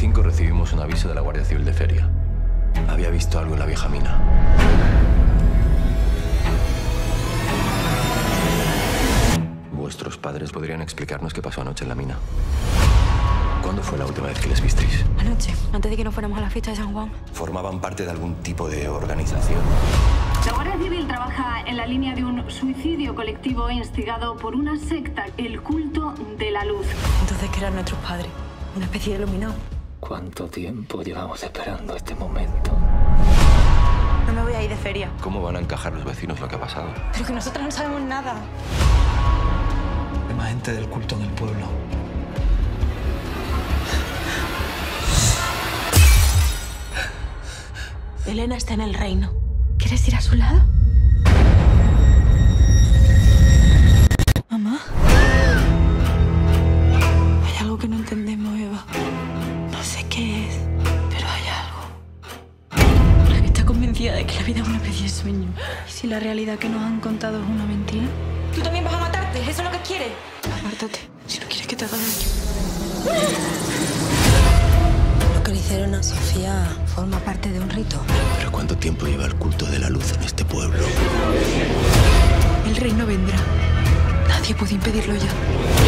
5 recibimos un aviso de la Guardia Civil de Feria. Había visto algo en la vieja mina. Vuestros padres podrían explicarnos qué pasó anoche en la mina. ¿Cuándo fue la última vez que les visteis? Anoche, antes de que nos fuéramos a la fiesta de San Juan. ¿Formaban parte de algún tipo de organización? La Guardia Civil trabaja en la línea de un suicidio colectivo instigado por una secta, el culto de la luz. Entonces, ¿qué eran nuestros padres? Una especie de iluminado. ¿Cuánto tiempo llevamos esperando este momento? No me voy a ir de feria. ¿Cómo van a encajar los vecinos lo que ha pasado? Pero que nosotros no sabemos nada. Hay más gente del culto en el pueblo. Elena está en el reino. ¿Quieres ir a su lado? ¿Mamá? Hay algo que no entendemos, Eva. No sé qué es, pero hay algo. La que está convencida de que la vida es una especie de sueño. ¿Y si la realidad que nos han contado es una mentira? ¿Tú también vas a matarte? ¿Eso es lo que quieres? Apártate, si no quieres que te haga daño. Lo que le hicieron a Sofía forma parte de un rito. ¿Pero cuánto tiempo lleva el culto de la luz en este pueblo? El reino vendrá. Nadie puede impedirlo ya.